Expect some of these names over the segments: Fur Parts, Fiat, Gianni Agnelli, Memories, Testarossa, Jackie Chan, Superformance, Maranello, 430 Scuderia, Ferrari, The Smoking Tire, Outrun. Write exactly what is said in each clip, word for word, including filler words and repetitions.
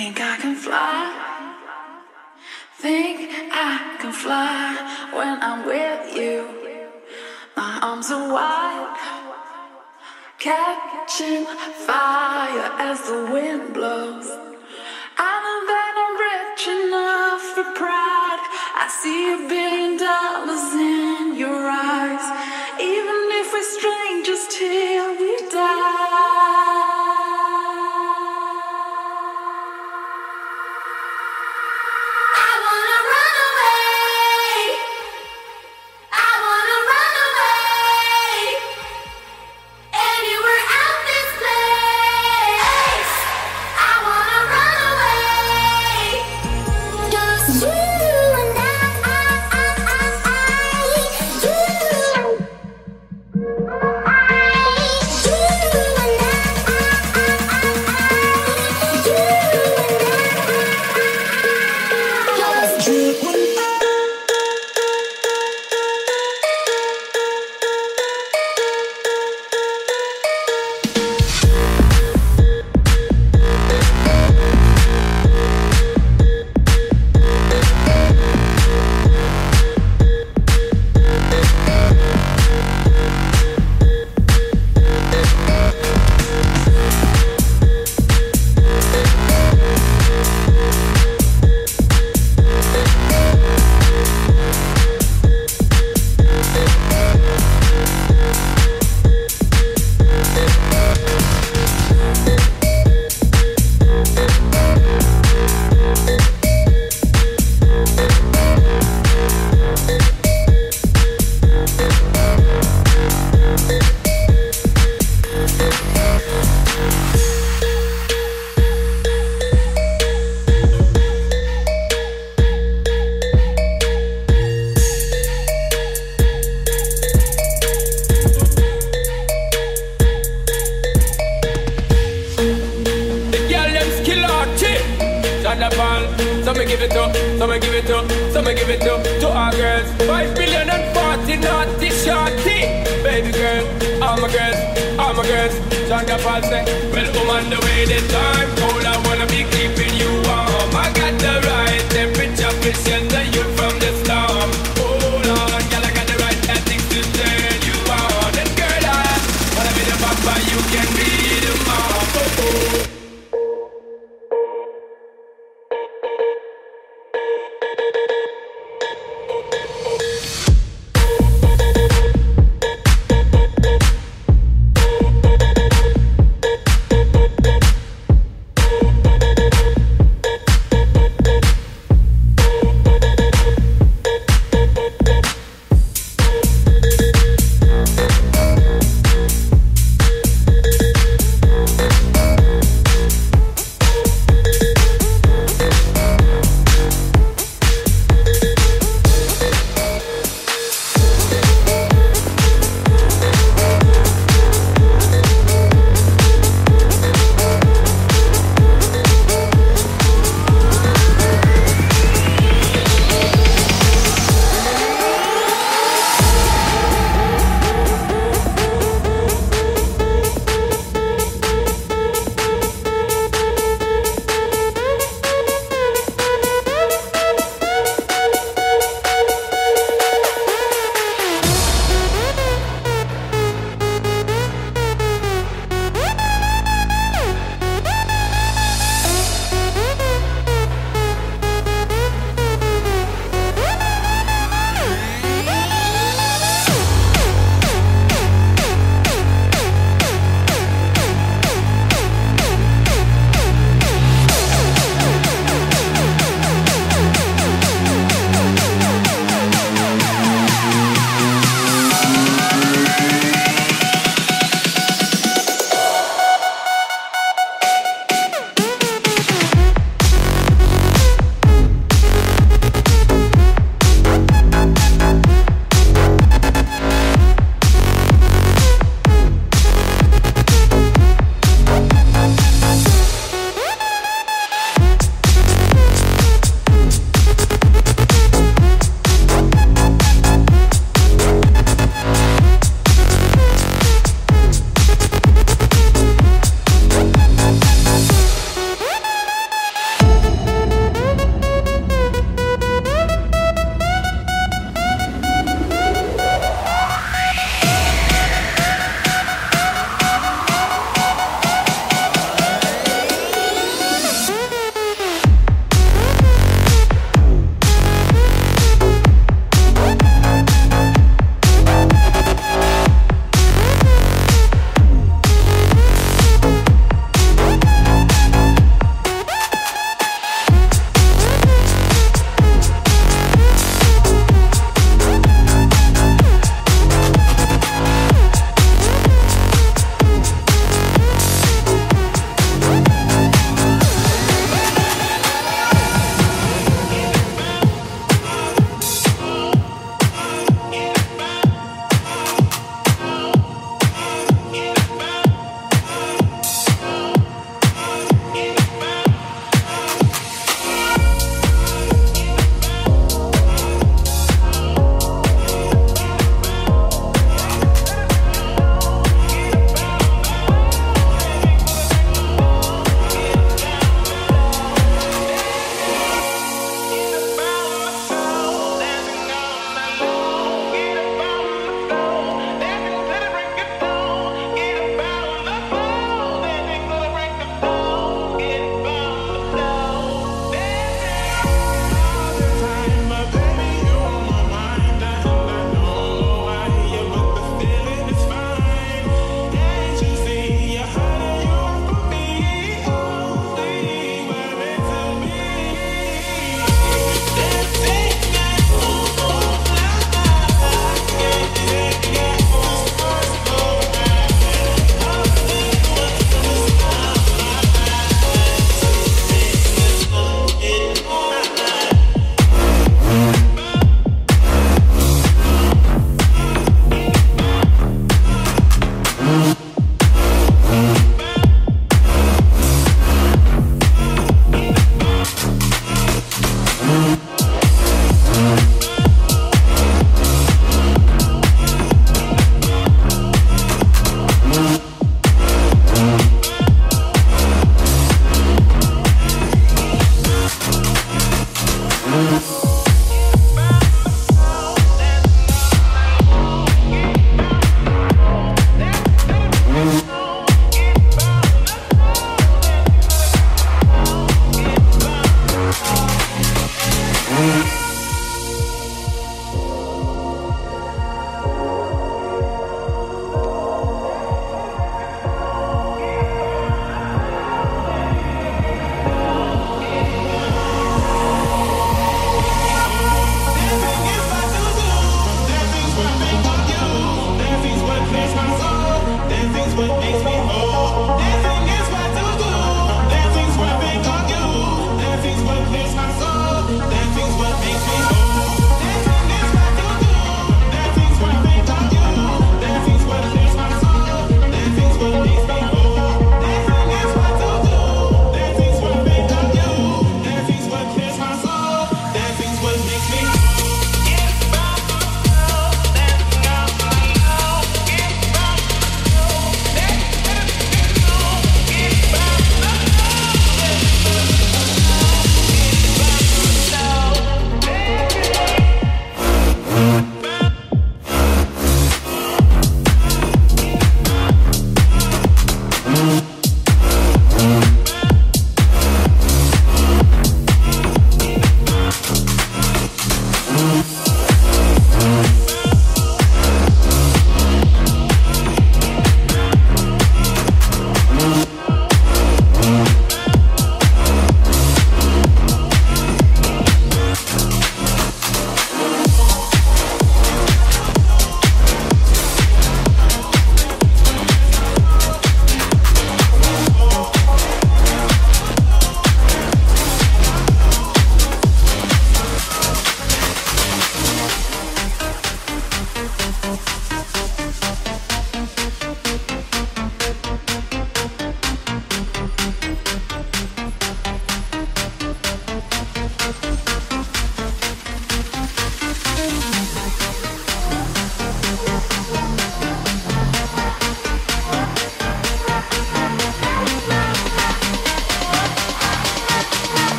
Think I can fly, think I can fly when I'm with you. My arms are wide, catching fire as the wind blows. I know that I'm rich enough for pride. I see a billion dollars in your eyes. Even if we're strangers till we die.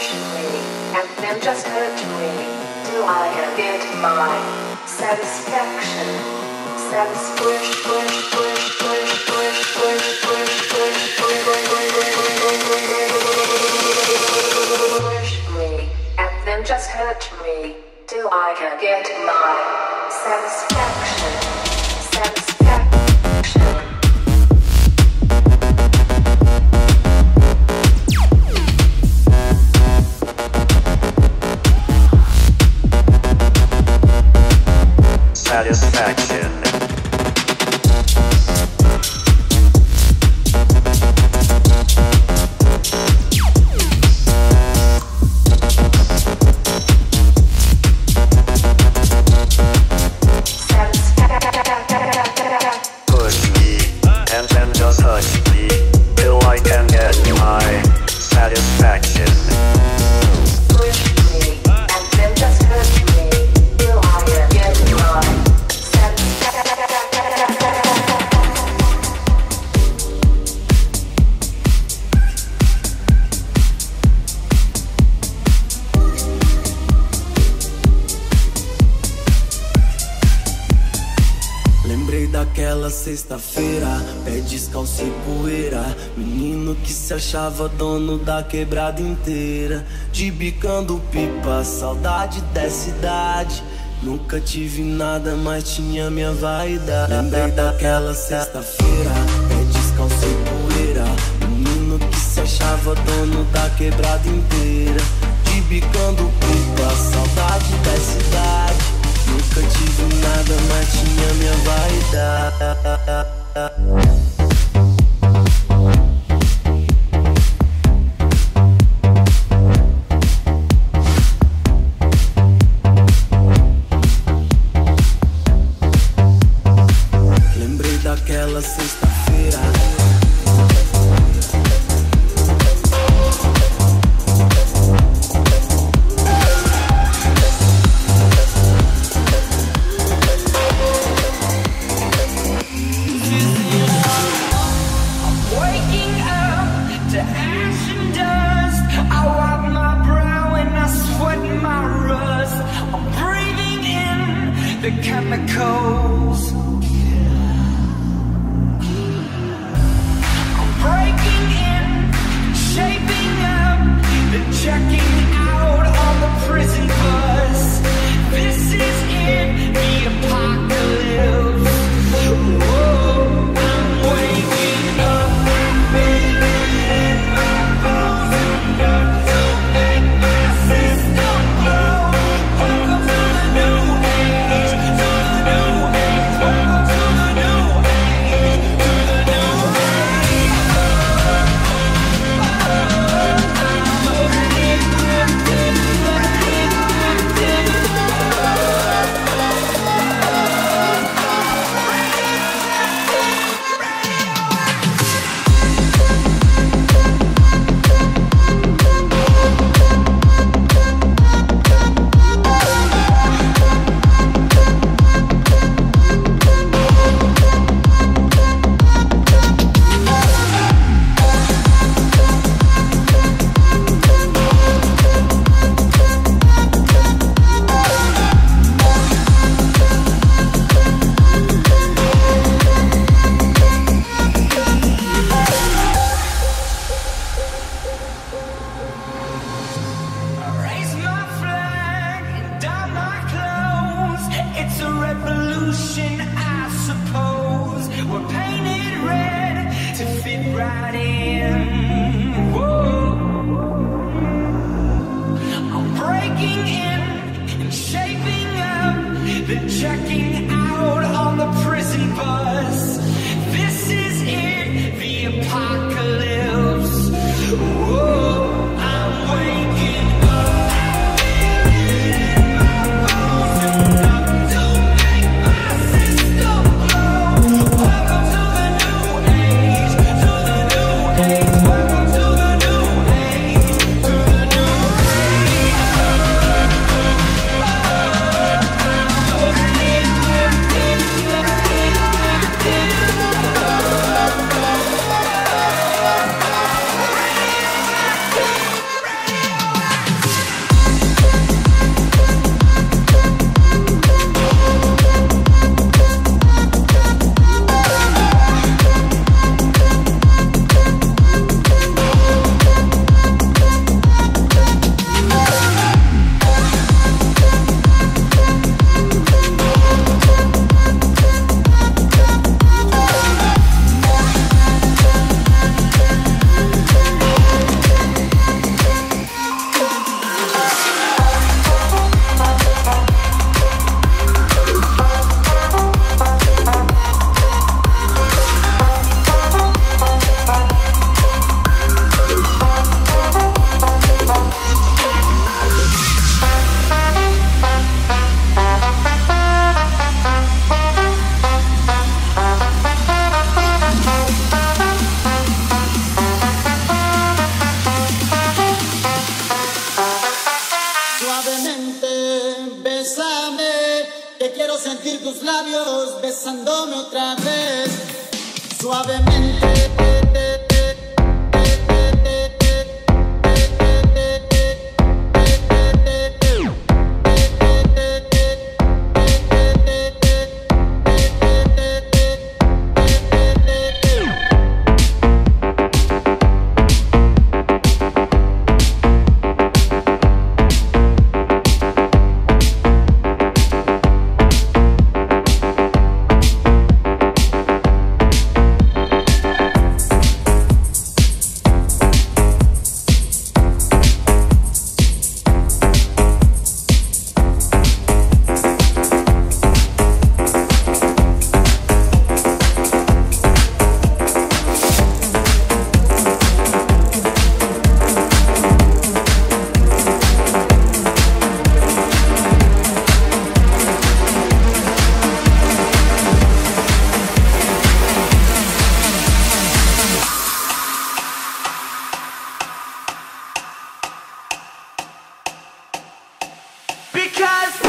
intentionally, and then just virtually, do I ever get my satisfaction? Push me, and then just hurt me, till I can get my satisfaction. Satisfaction. Satisfaction. Push me, and then just hurt me, till I can get my satisfaction. Daquela sexta-feira, pé descalço e poeira, menino que se achava dono da quebrada inteira, de bicando pipa, saudade dessa idade. Nunca tive nada, mas tinha minha vaidade. Lembrei daquela sexta-feira, pé descalço e poeira, menino que se achava dono da quebrada inteira, de bicando pipa, saudade dessa idade. Nunca tive nada, mas tinha minha vaidade. Lembrei daquela sexta-feira. The chemicals, I'm breaking in, shaping up, then checking out on the prison bus. This is it, the apocalypse. Whoa, I'm waking up, baby, my bones and guts will make my system blow. Hey, sentir tus labios besándome otra vez, suavemente. Because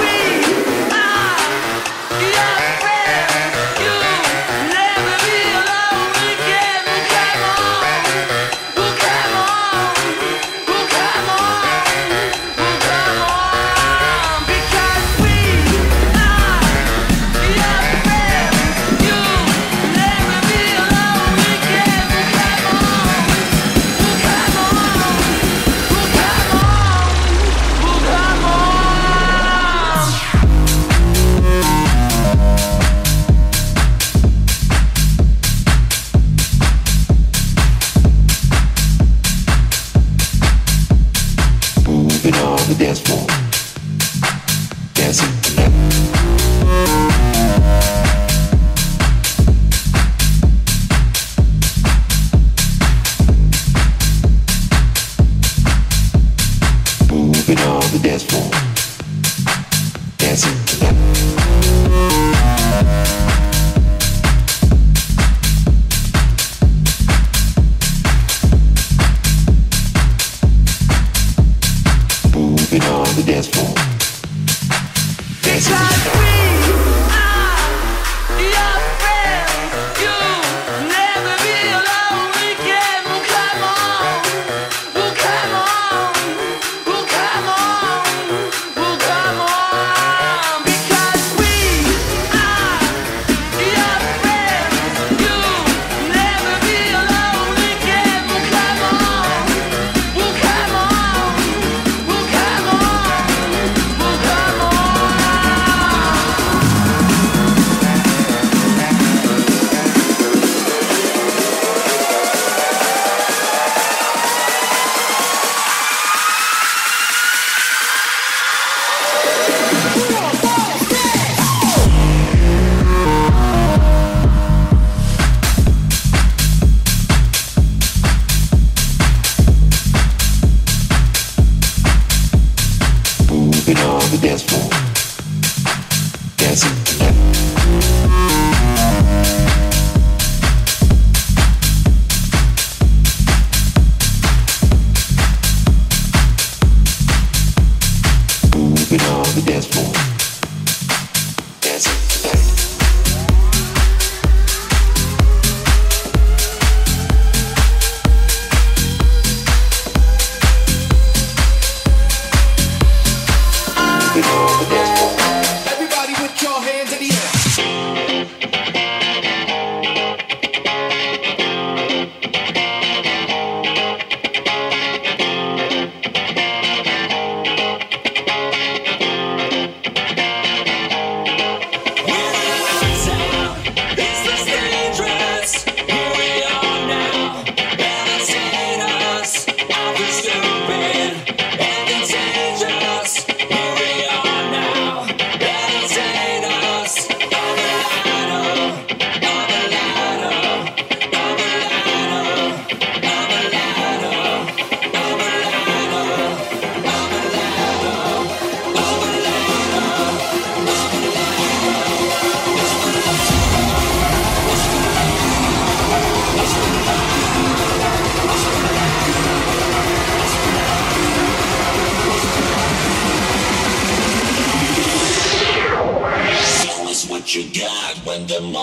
we we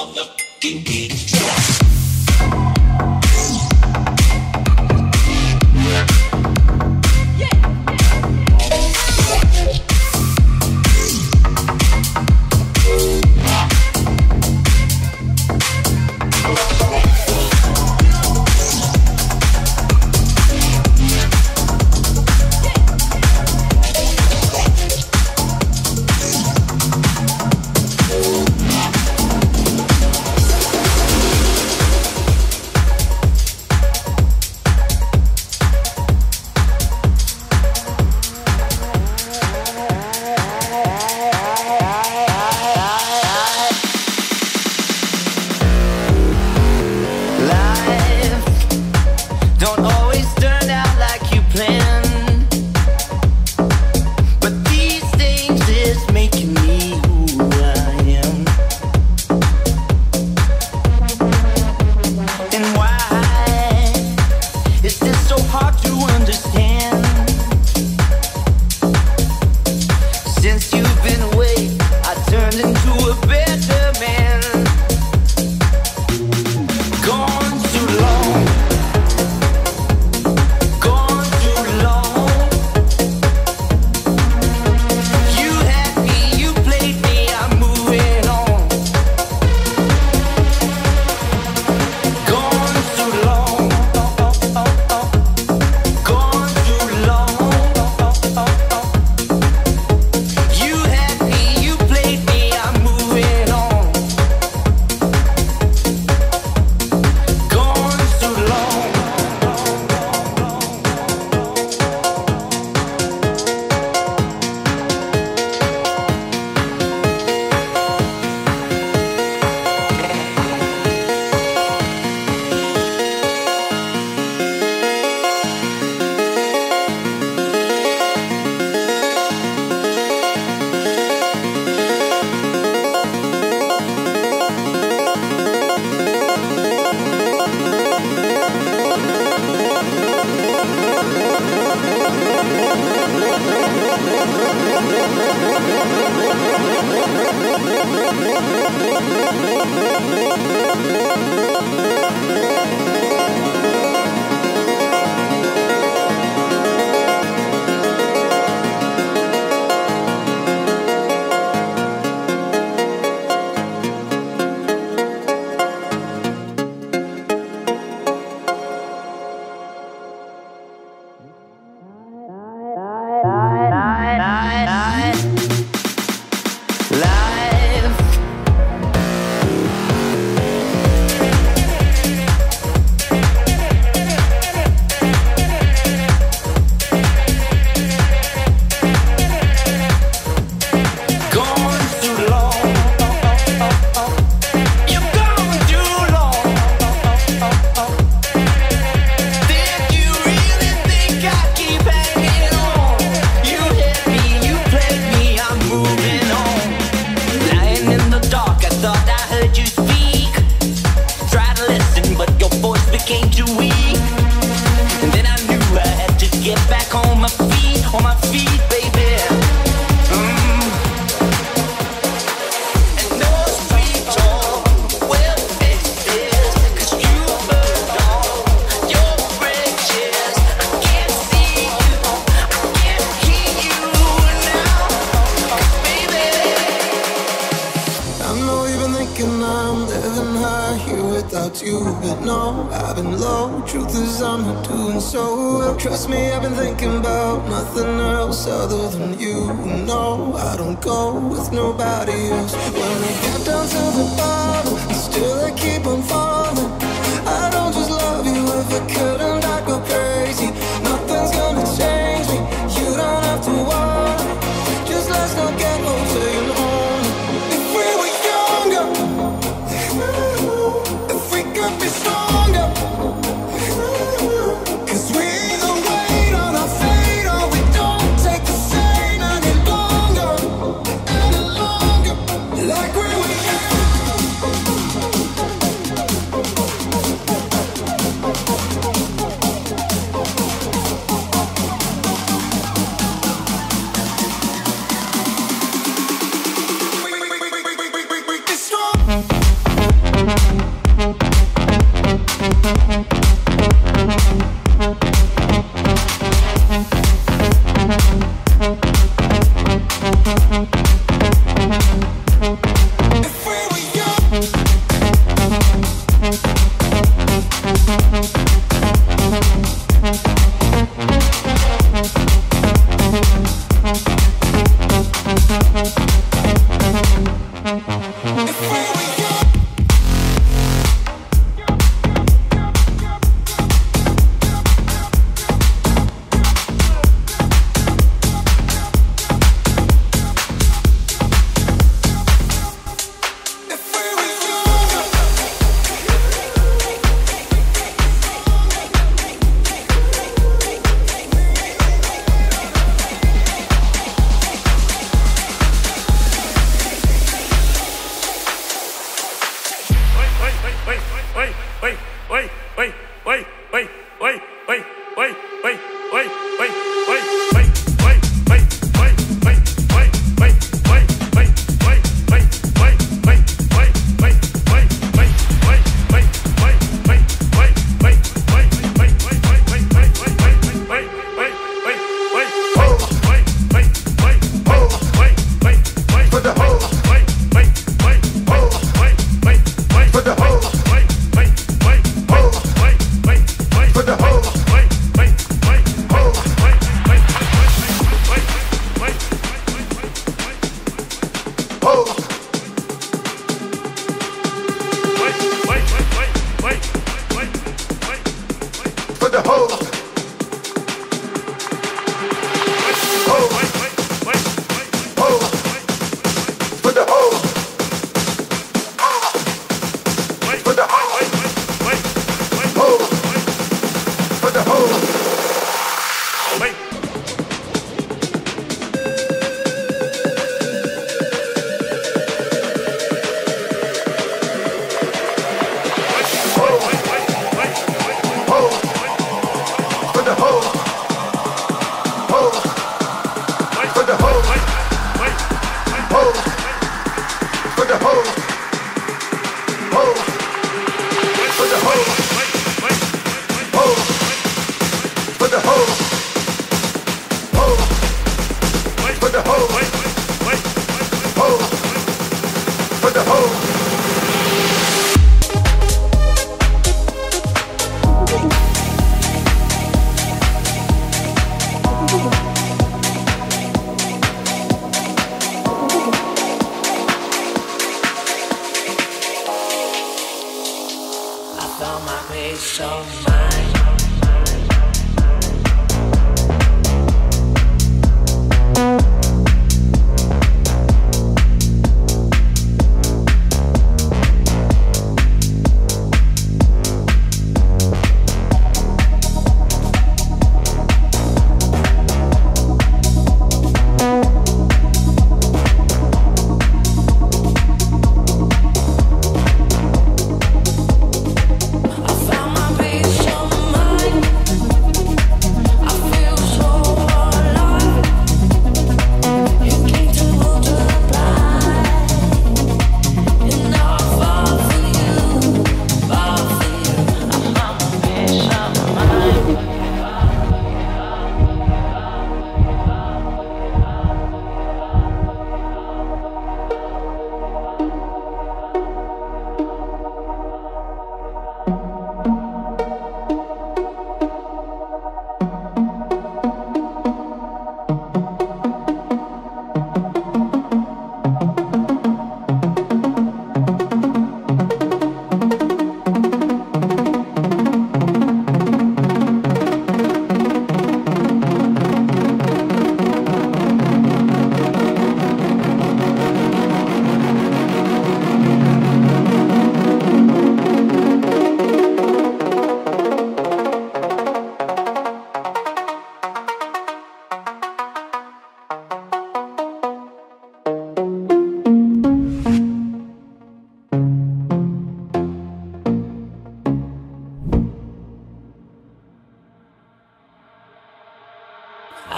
on the fucking beat.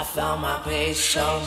So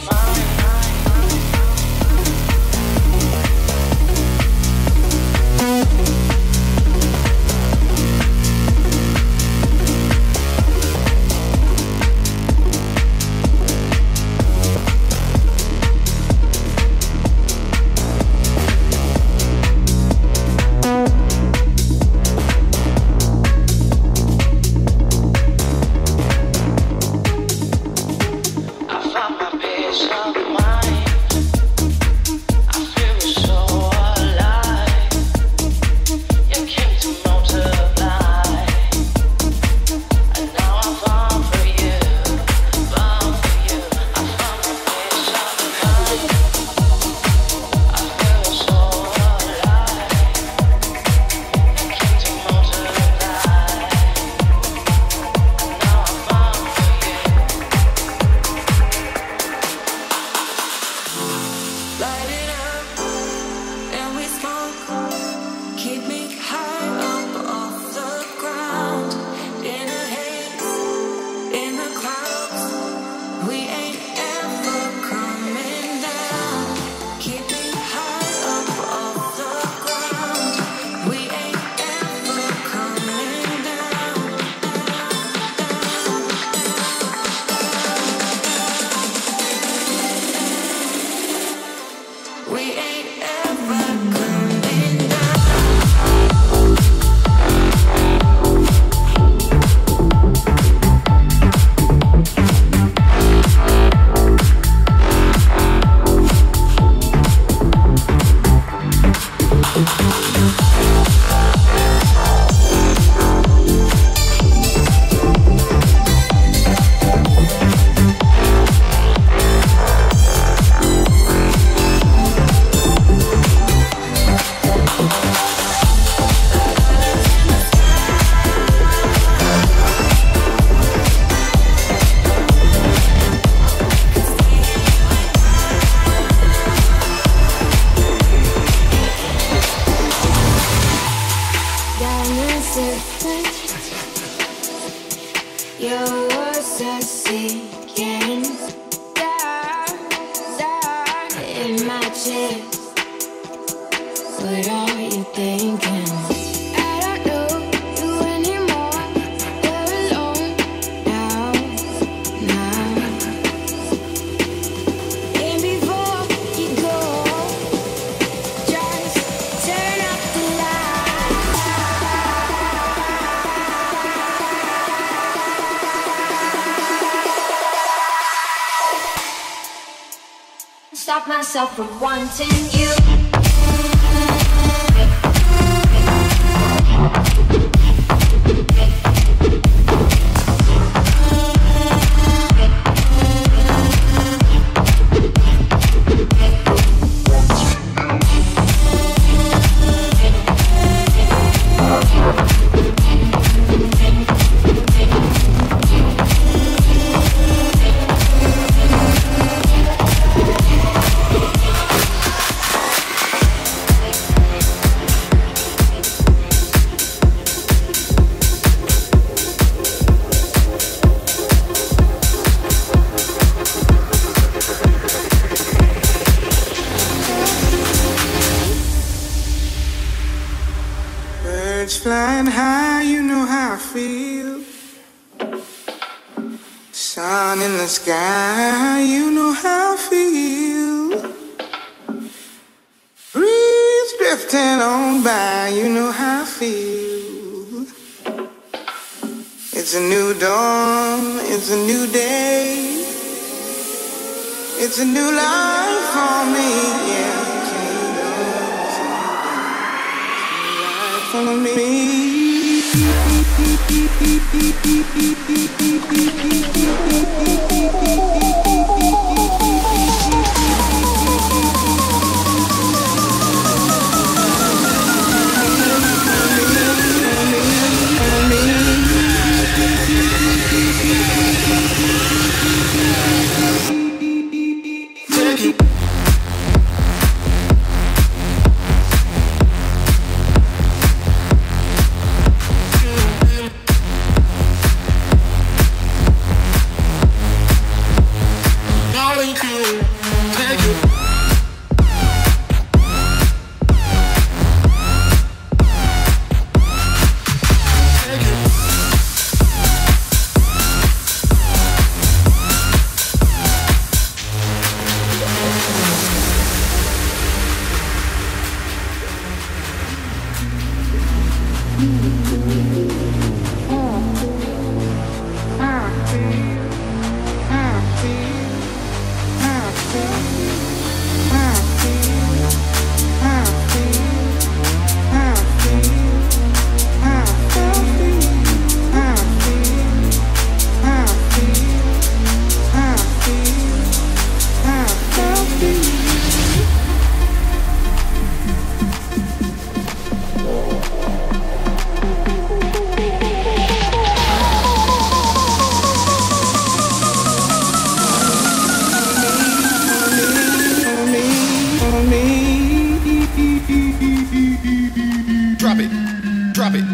Stop myself from wanting you. Flying high, you know how I feel. Sun in the sky, you know how I feel. Breeze drifting on by, you know how I feel. It's a new dawn, it's a new day. It's a new life for me, yeah. Follow me. Drop it, drop it.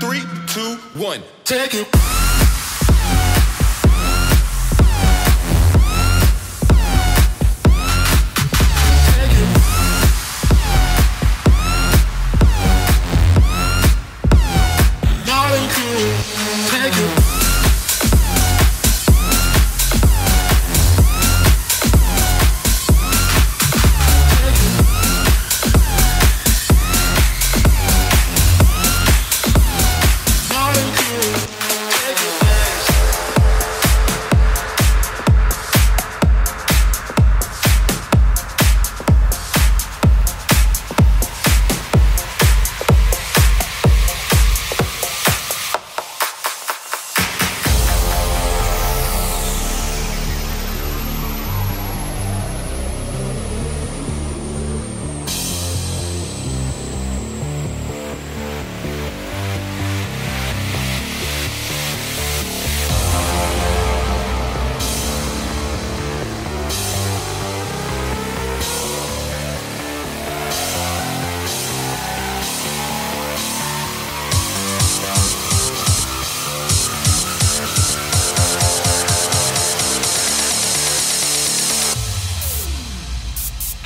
Three, two, one. Take it.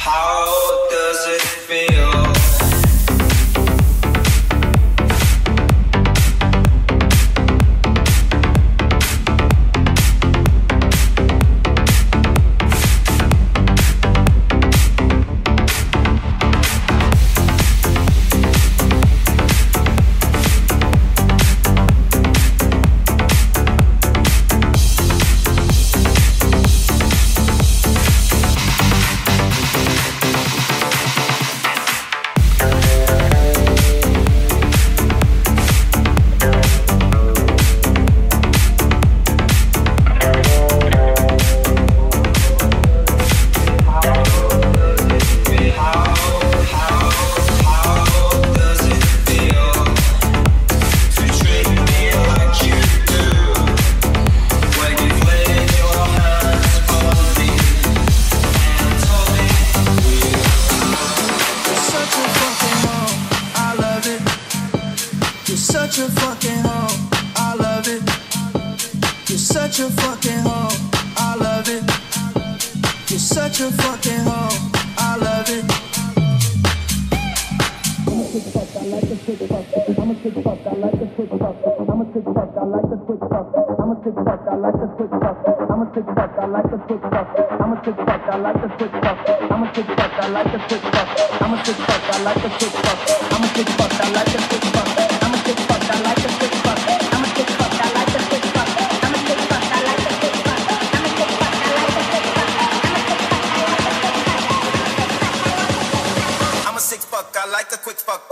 How You're such a fucking hoe. I love it. I'm a quick fuck, I like the quick fuck. I'm a quick fuck, I like the quick fuck. I'm a quick fuck, I like the quick fuck. I'm a quick fuck, I like the quick fuck. I'm a quick fuck, I like the quick fuck. I'm a quick fuck, I like the quick fuck. I'm a quick fuck, I like the quick fuck. I'm a quick fuck, I like the quick fuck. I'm a quick fuck, I like the quick fuck. I'm a quick fuck, I like the quick fuck. I'm a quick fuck, I like the quick fuck. I'm a quick fuck, I like the quick fuck. I'm a quick fuck, I like the quick fuck. I'm a sick fuck, I like the quick fuck.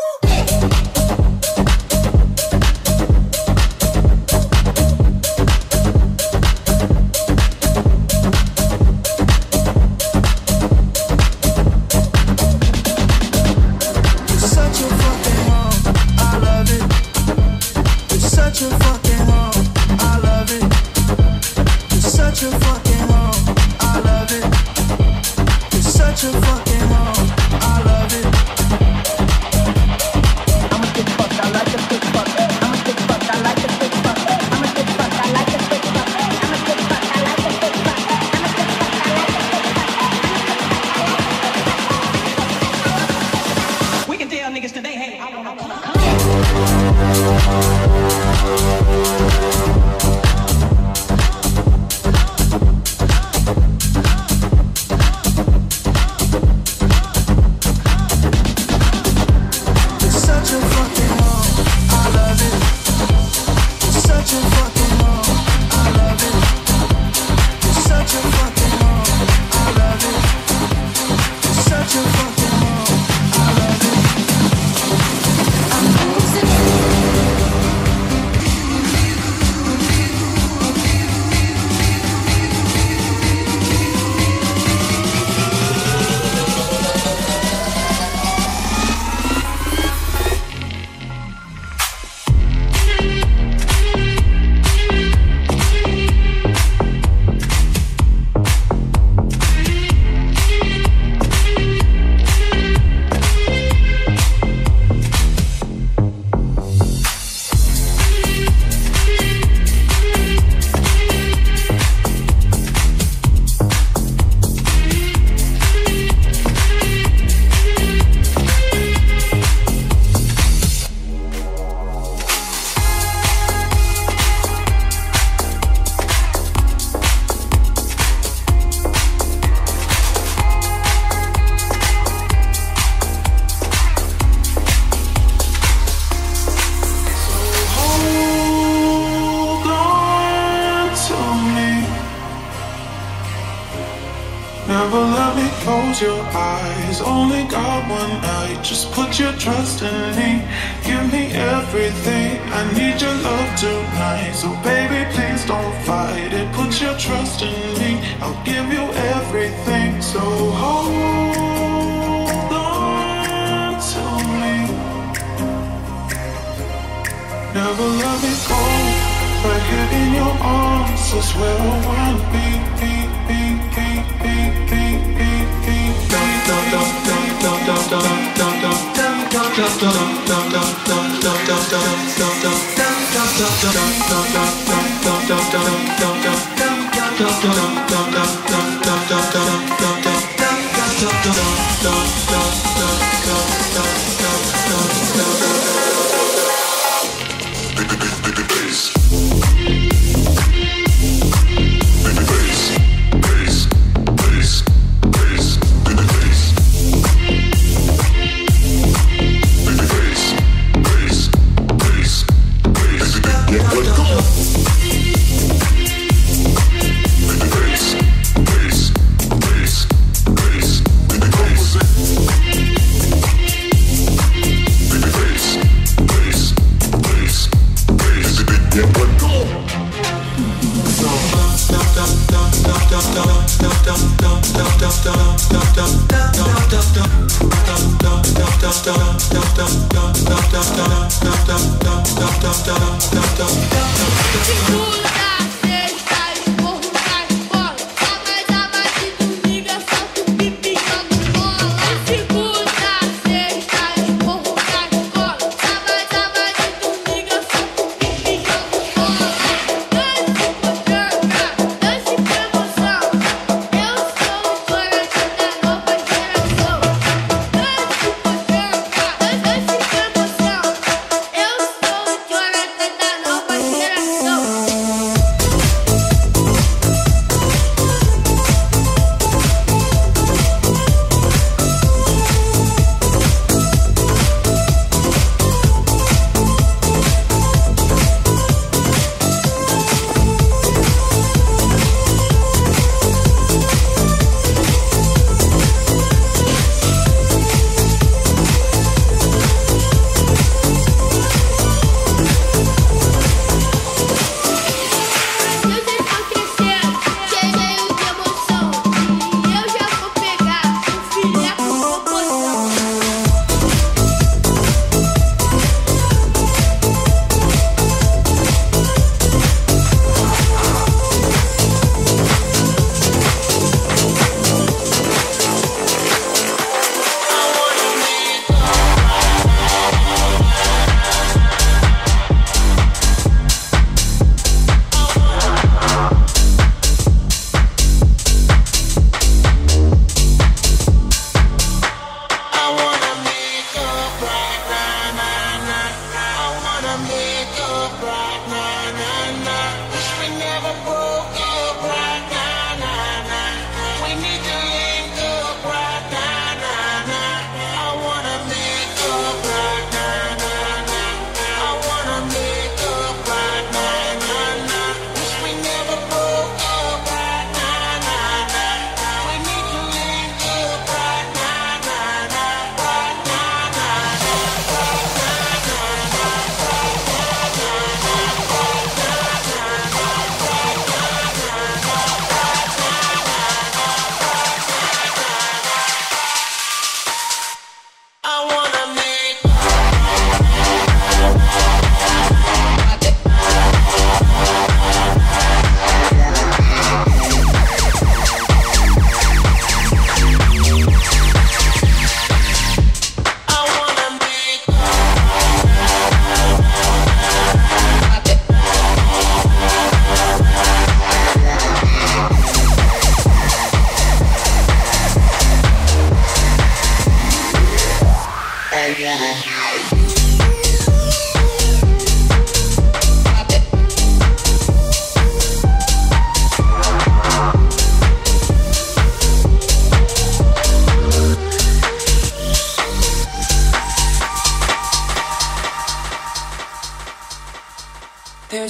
There's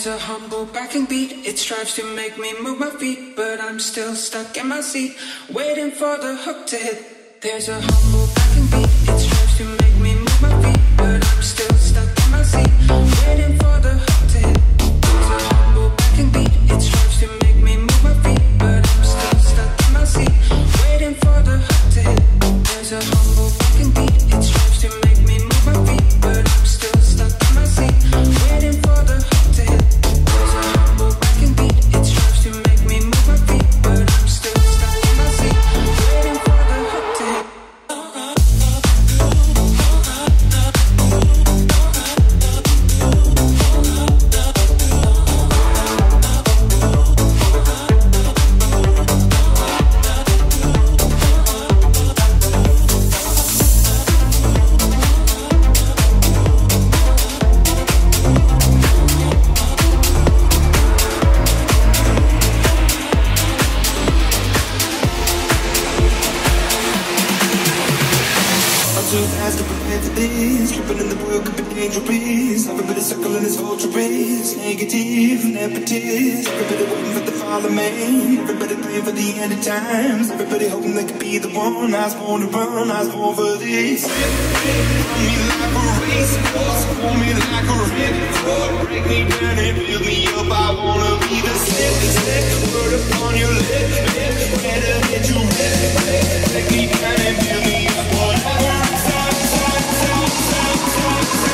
a humble backing beat, it strives to make me move my feet, but I'm still stuck in my seat, waiting for the hook to hit. There's a humble backing beat, it strives to make me move my feet, but I'm still stuck in my seat, waiting for the hook to hit. There's a humble backing beat, it strives to make me move my feet, but I'm still stuck in my seat, waiting for the hook to hit. There's a humble backing beat, it strives to make me move my feet, but I'm still stuck in my seat, waiting for the hook. Times. Everybody hoping they could be the one. I was born to run, I was born for this. Run me like a racehorse, pull me like a ripcord, break me down and build me up. I wanna be the slip, slip, word upon your lip, lip, where to hit you with, break me down and build me up. Whatever, stop, stop, stop, stop, stop, stop.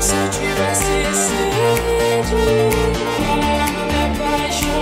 Se eu tivesse sido, eu me apaixonaria.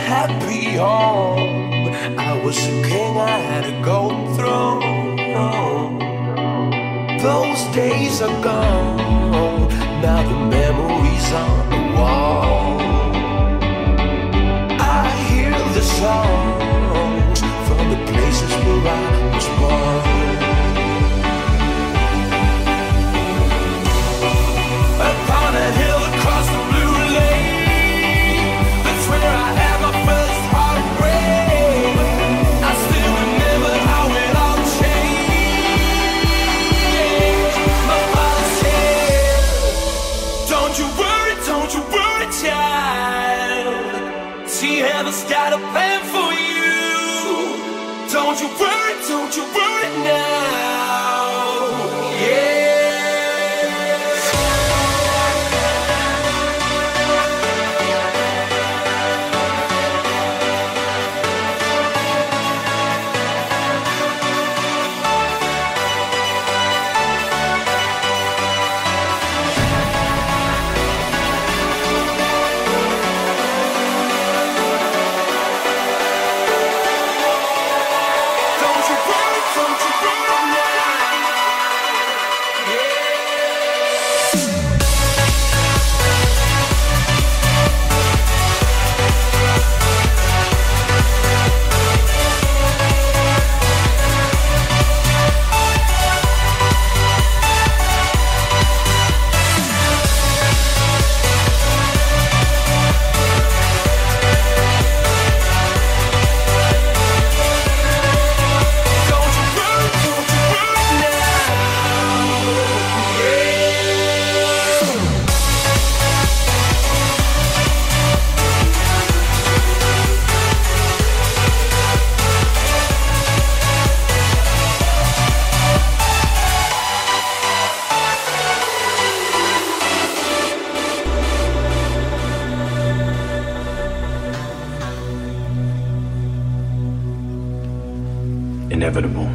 happy home. I was a king, I had a gold throne. Those days are gone, now the memories on the wall. I hear the songs from the places where I was born. Upon a hill across the blue lake, that's where I am. She has got a plan for you. Don't you worry, don't you worry now. Yeah. Inevitable.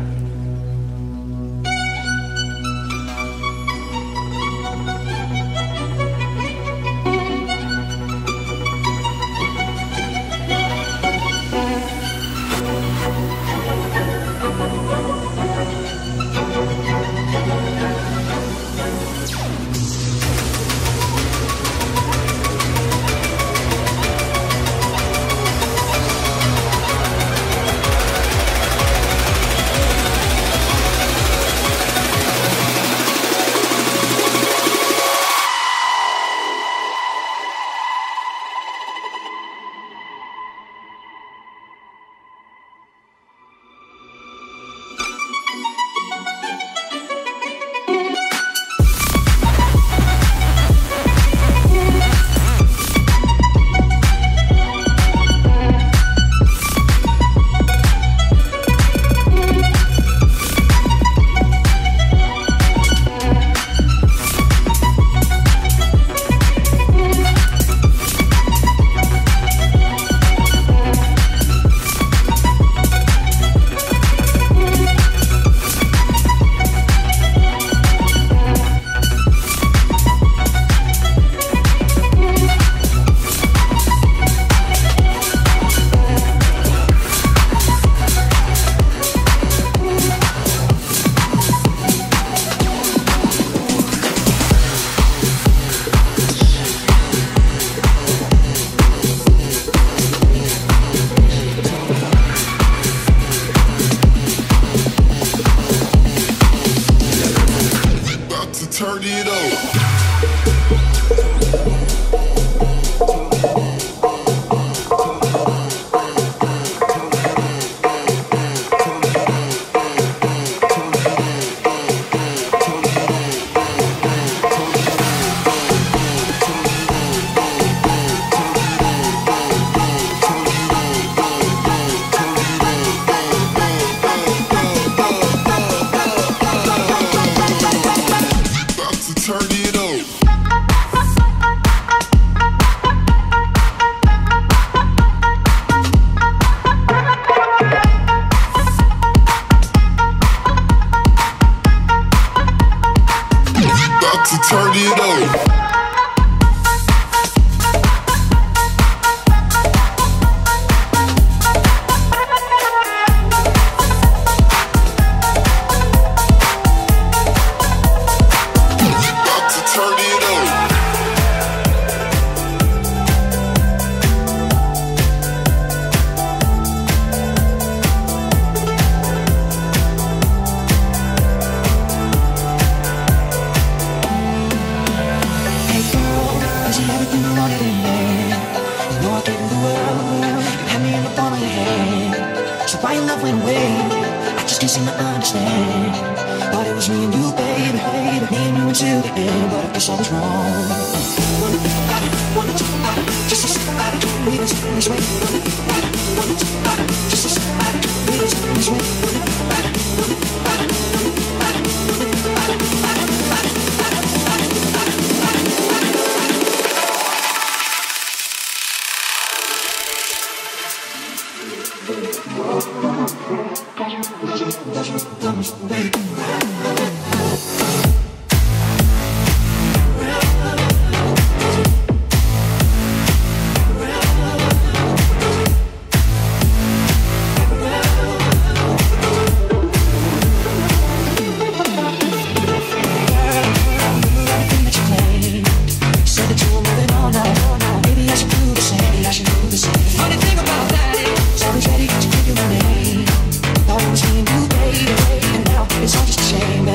Why your love went away, I just can't seem to understand. Thought it was me and you, babe, babe, me and you until the end. But I guess I was wrong. One, I, one, I, just as I do, we was this way. One, I, one, I, just as I do, we was this way. One, I, one, I, one, I, one, I. Shame.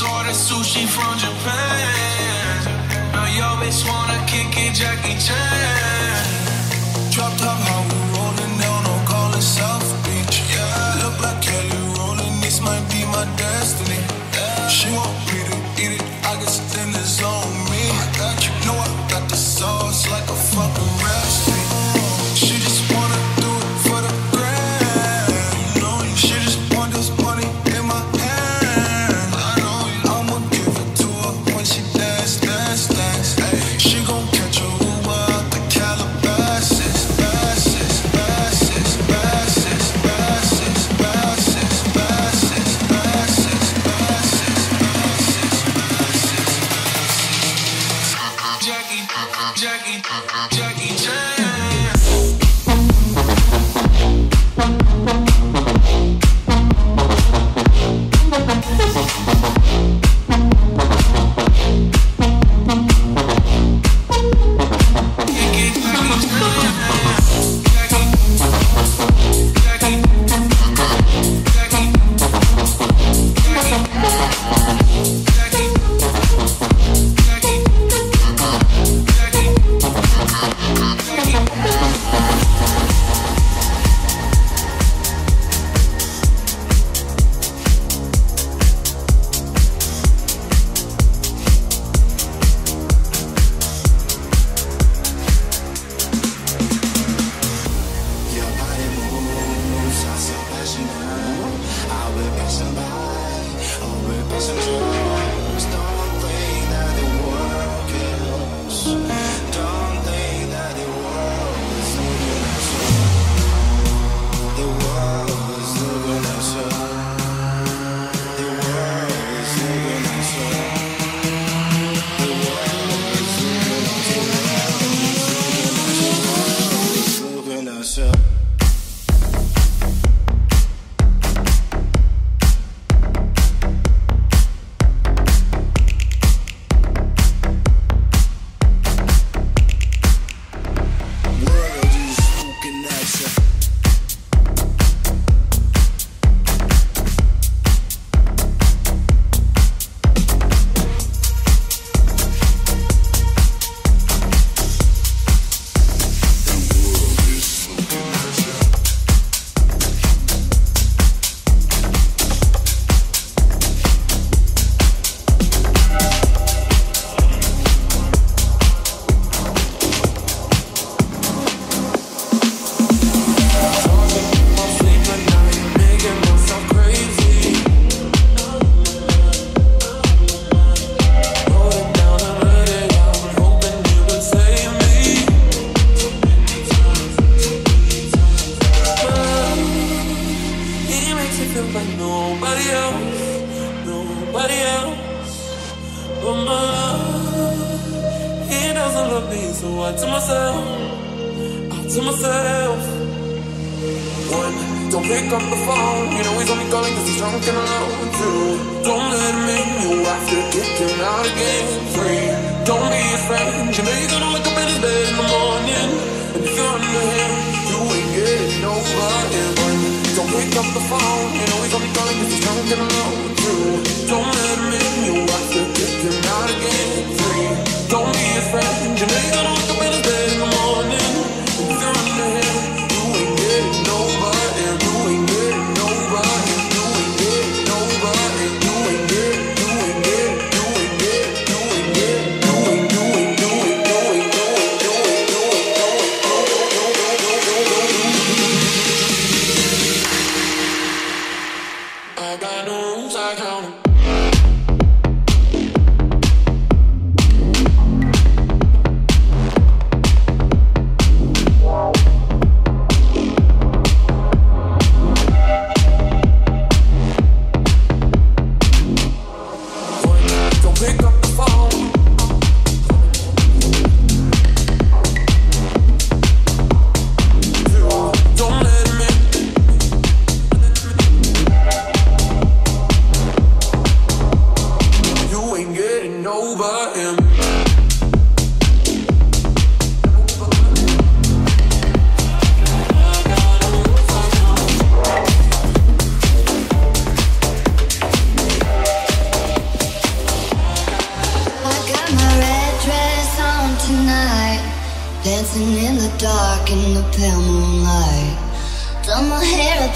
just ordered sushi from Japan. Now your bitch wanna kick it, Jackie Chan. Drop top, how we rollin' down on College South Beach. Yeah, look like Kelly rollin', this might be my destiny. Yeah. She want me to eat it, I guess then it's on me. I got you, know I got the sauce like a fucking recipe. Jackie, Jackie Chan.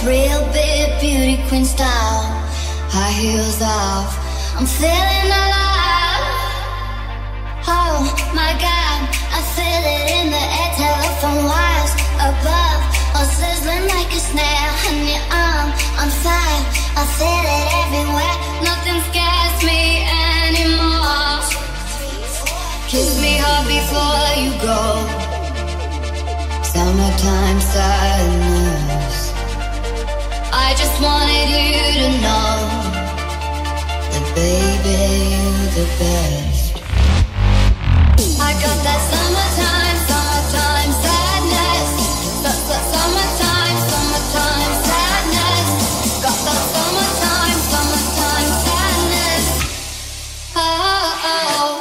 real big beauty queen style. High heels off, I'm feeling alive. Oh my God, I feel it in the air. Telephone wires above, all sizzling like a snare. And your arm on fire, I feel it everywhere. Nothing scares me anymore. Kiss me hard before you go. Summertime sadness. I just wanted you to know that baby, you're the best. I got that summertime, summertime sadness. That, that summertime, summertime sadness. Got that summertime, summertime sadness. Oh, oh.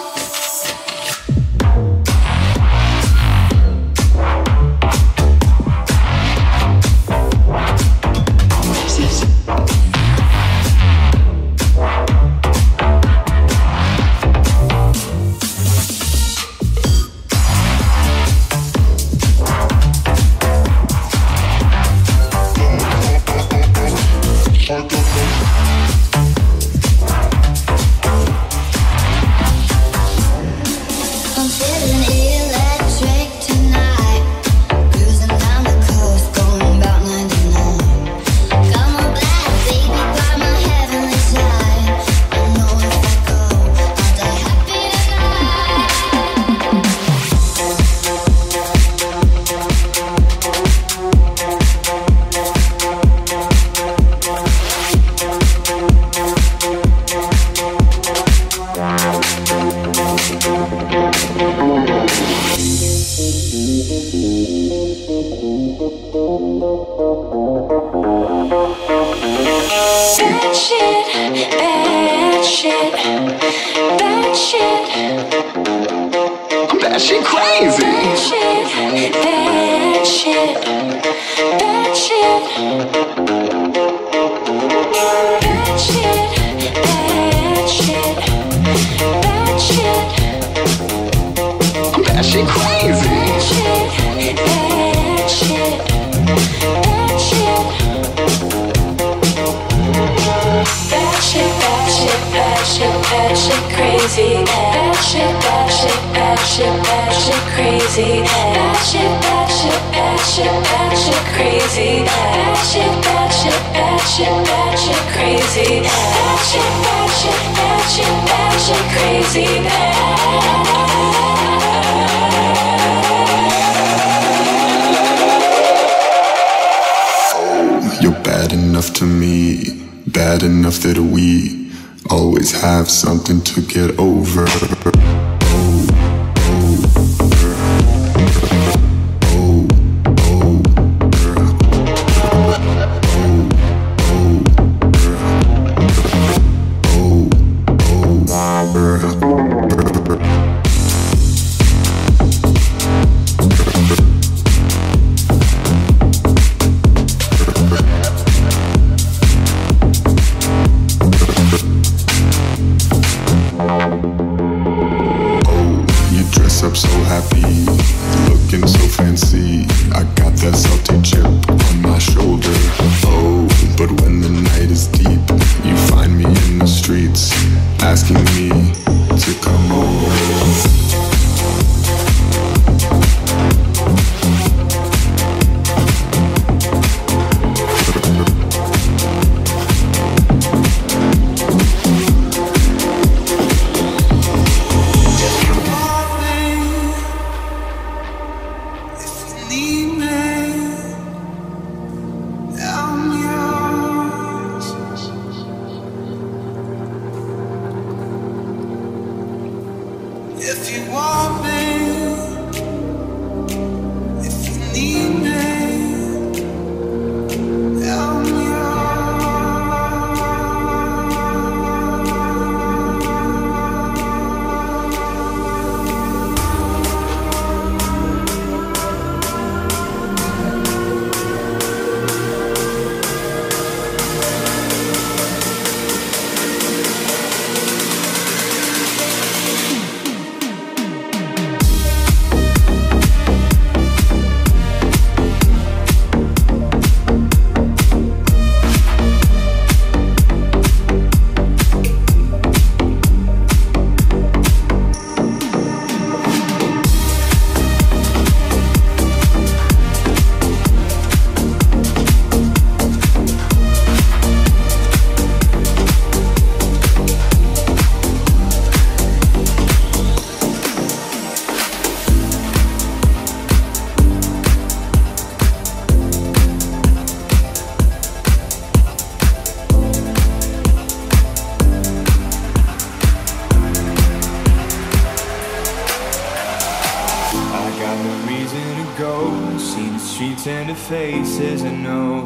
tender faces, I know.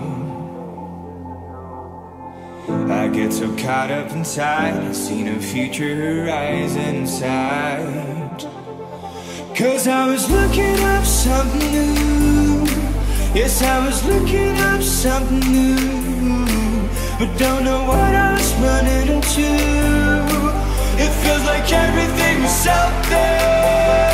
I get so caught up inside, I see no future horizon inside. Cause I was looking up something new. Yes, I was looking up something new, but don't know what I was running into. It feels like everything was out there.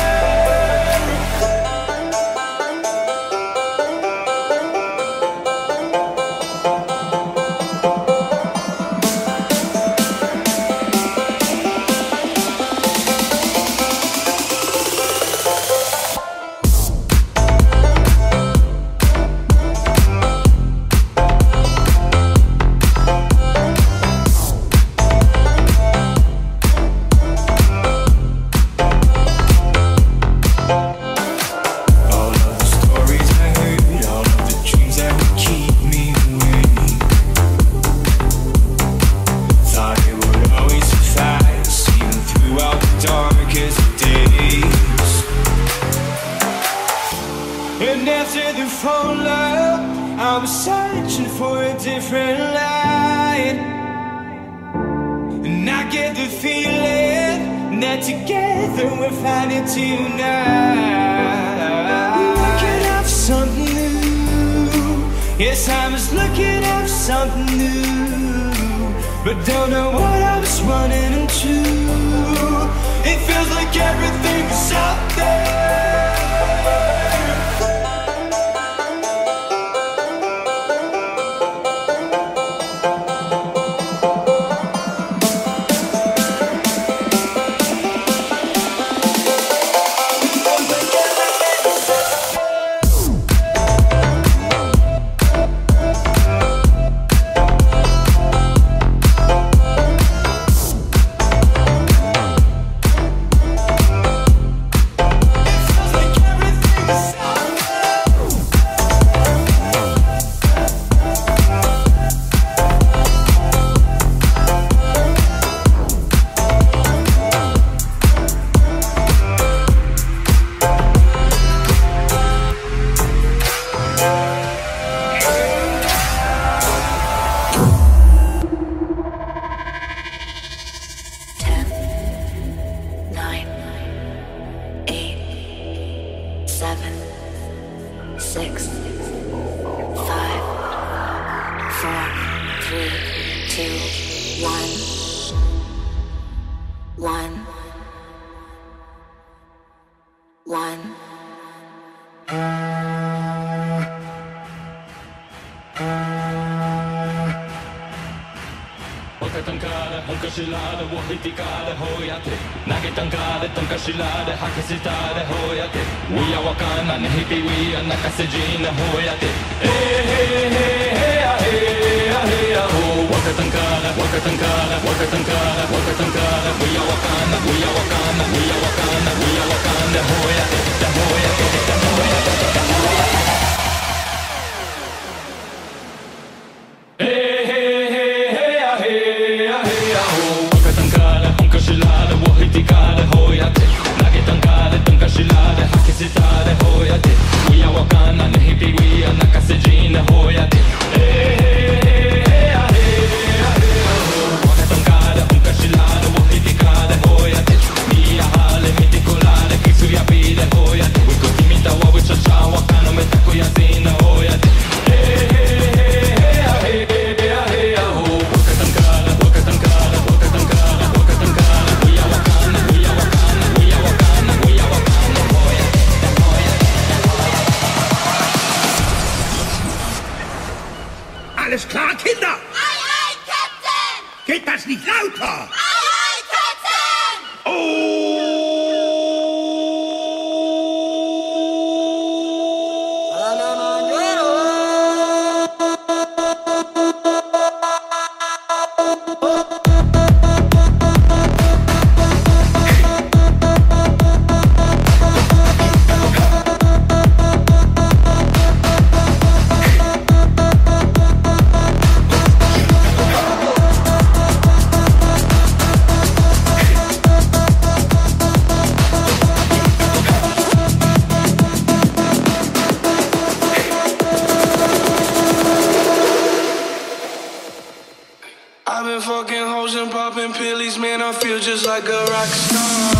and I feel just like a rock star.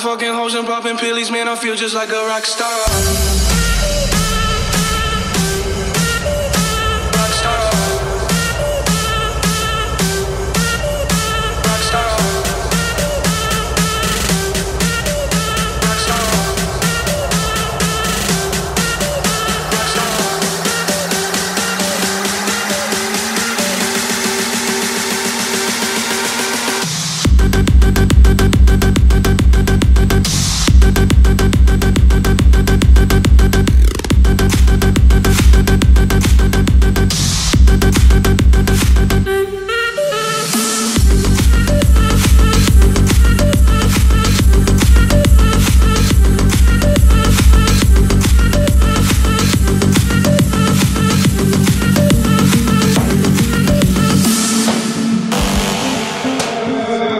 Fucking hoes and popping pillies, man, I feel just like a rock star. Rock star. Rock star. Rock star. Rock star. Rock star.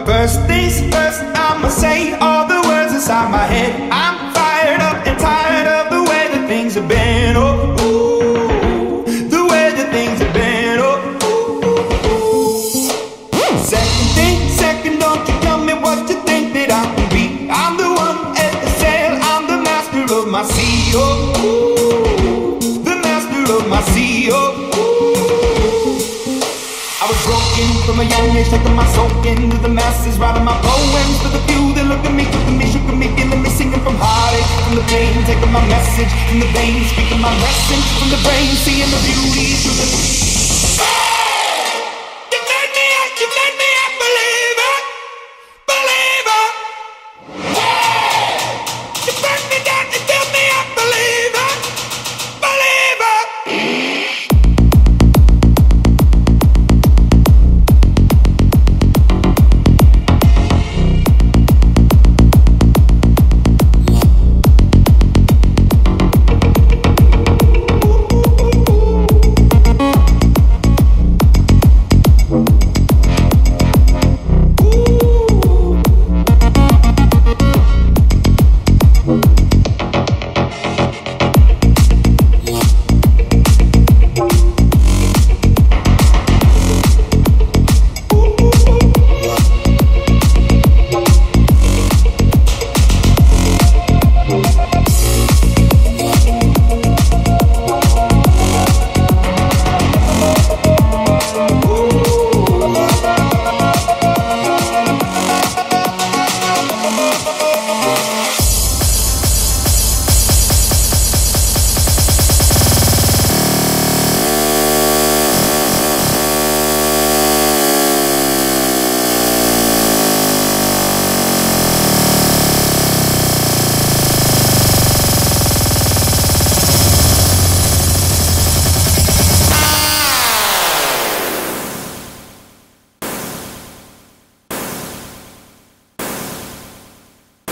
First things first, I'ma say all the words inside my head. I'm fired up and tired of the way that things have been. Oh, oh, the way that things have been. Oh, oh, oh. Second thing, second, don't you tell me what you think that I can be. I'm the one at the sail, I'm the master of my sea. Oh, oh, the master of my sea. Oh, from a young age, taking my soul into the masses, writing my poems for the few that look at me, took at me, shook at me, feeling me, singing from heartache, from the pain, taking my message, from the pain, speaking my lesson, from the brain, seeing the beauty through the...